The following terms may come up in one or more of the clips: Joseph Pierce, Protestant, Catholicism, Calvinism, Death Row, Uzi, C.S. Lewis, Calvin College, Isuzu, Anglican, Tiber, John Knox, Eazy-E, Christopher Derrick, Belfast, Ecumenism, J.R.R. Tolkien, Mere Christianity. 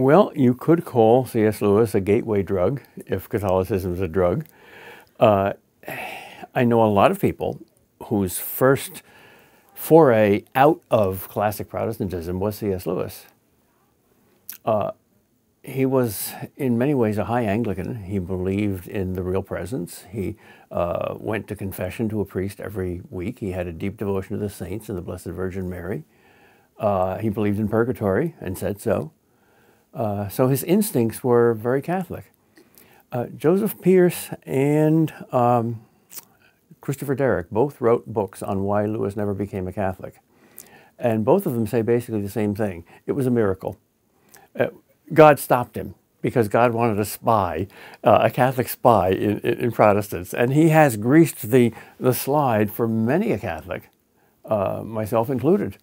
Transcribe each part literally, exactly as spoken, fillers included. Well, you could call C S Lewis a gateway drug, if Catholicism is a drug. Uh, I know a lot of people whose first foray out of classic Protestantism was C S Lewis. Uh, he was, in many ways, a high Anglican. He believed in the real presence. He uh, went to confession to a priest every week. He had a deep devotion to the saints and the Blessed Virgin Mary. Uh, he believed in purgatory and said so. Uh, so his instincts were very Catholic. Uh, Joseph Pierce and um, Christopher Derrick both wrote books on why Lewis never became a Catholic. And both of them say basically the same thing. It was a miracle. Uh, God stopped him because God wanted a spy, uh, a Catholic spy in, in, in Protestants. And he has greased the, the slide for many a Catholic, uh, myself included.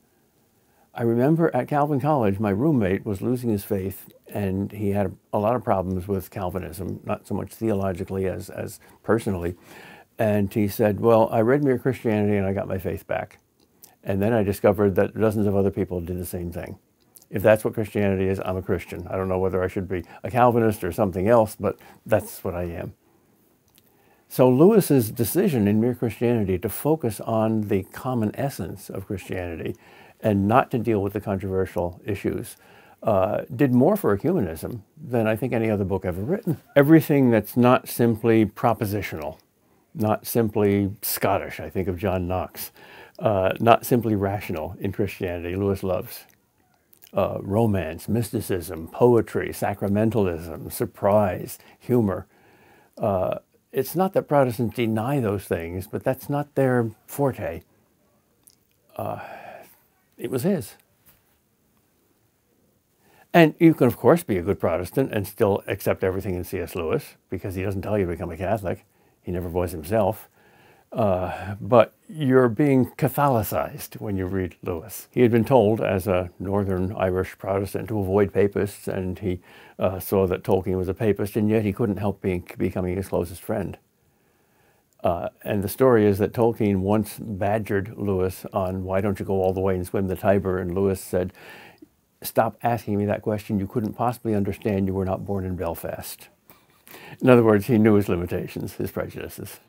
I remember at Calvin College, my roommate was losing his faith, and he had a lot of problems with Calvinism, not so much theologically as, as personally. And he said, well, I read Mere Christianity and I got my faith back. And then I discovered that dozens of other people did the same thing. If that's what Christianity is, I'm a Christian. I don't know whether I should be a Calvinist or something else, but that's what I am. So Lewis's decision in Mere Christianity to focus on the common essence of Christianity and not to deal with the controversial issues, uh, did more for ecumenism than I think any other book ever written. Everything that's not simply propositional, not simply Scottish, I think of John Knox, uh, not simply rational in Christianity, Lewis loves. Uh, romance, mysticism, poetry, sacramentalism, surprise, humor. Uh, it's not that Protestants deny those things, but that's not their forte. Uh, It was his. And you can, of course, be a good Protestant and still accept everything in C S Lewis, because he doesn't tell you to become a Catholic. He never was himself. Uh, but you're being Catholicized when you read Lewis. He had been told as a Northern Irish Protestant to avoid papists, and he uh, saw that Tolkien was a papist, and yet he couldn't help being, becoming his closest friend. Uh, and the story is that Tolkien once badgered Lewis on, why don't you go all the way and swim the Tiber? And Lewis said, stop asking me that question. You couldn't possibly understand. You were not born in Belfast. In other words, he knew his limitations, his prejudices.